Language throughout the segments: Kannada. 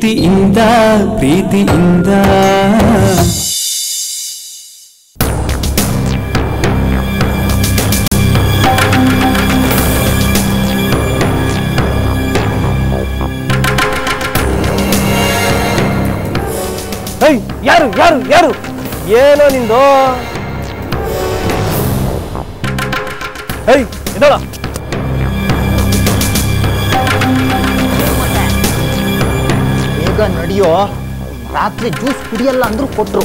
ಪ್ರೀತಿಯಿಂದ ಪ್ರೀತಿಯಿಂದ ಯಾರು ಯಾರು ಯಾರು ಏನೋ ನಿಂದು ಇದಳ ಬೇಗ ನಡೆಯೋ ರಾತ್ರಿ ಜ್ಯೂಸ್ ಕುಡಿಯಲ್ಲ ಅಂದ್ರೂ ಕೊಟ್ರು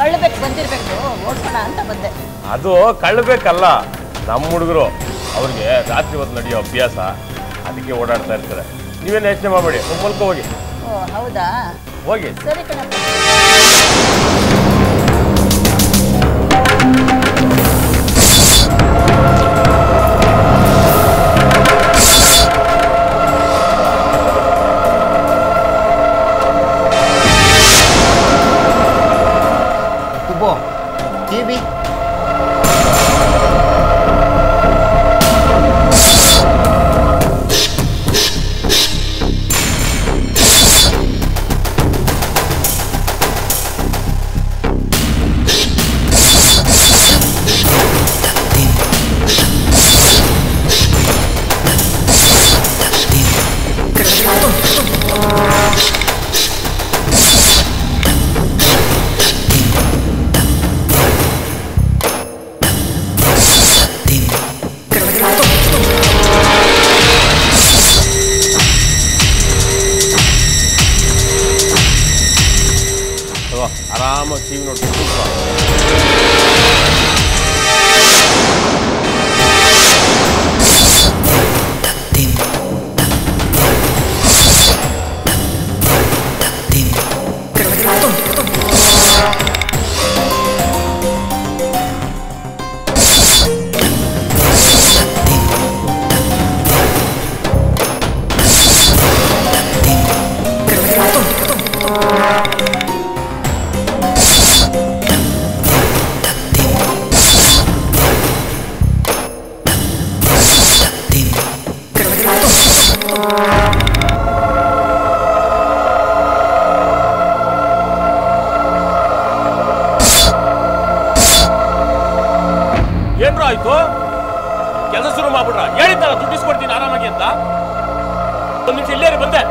ಕಳ್ಳಬೇಕು ಬಂದಿರಬೇಕು ಓಡ್ಸೋಣ ಅಂತ ಬಂದೆ ಅದು ಕಳ್ಳಬೇಕಲ್ಲ ನಮ್ಮ ಹುಡುಗರು ಅವ್ರಿಗೆ ರಾತ್ರಿ ಹೊತ್ತು ನಡೆಯೋ ಅಭ್ಯಾಸ ಅದಕ್ಕೆ ಓಡಾಡ್ತಾ ಇರ್ತಾರೆ ನೀವೇನು ಯೋಚನೆ ಮಾಡಬೇಡಿ ಮೂಲಕ ಹೋಗಿ ಹೌದಾ ಹೋಗಿ ಸರಿ ಕೆಲಸಸುರು ಮಾಡ್ಬಿಡ್ರ ಹೇಳಿದ್ನಲ್ಲ ದುಡ್ಡು ಇಸ್ಕೊಡ್ತೀನಿ ಆರಾಮಾಗಿ ಅಂತ. ಒಂದು ನಿಮಿಷ ಇಲ್ಲೇರಿ ಬಂದೆ.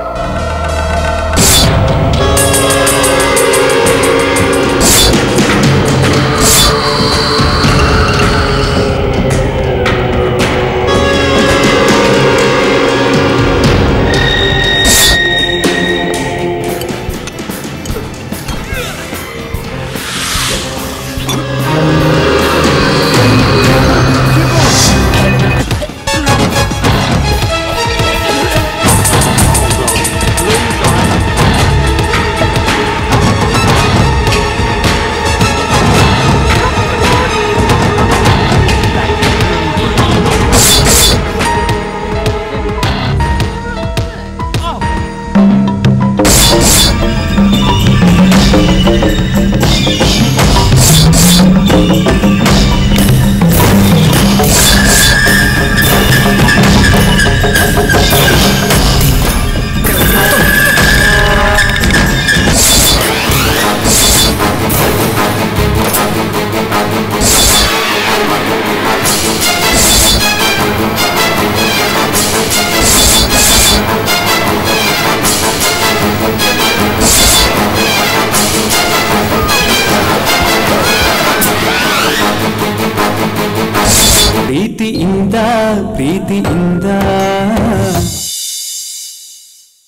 ಪ್ರೀತಿಯಿಂದ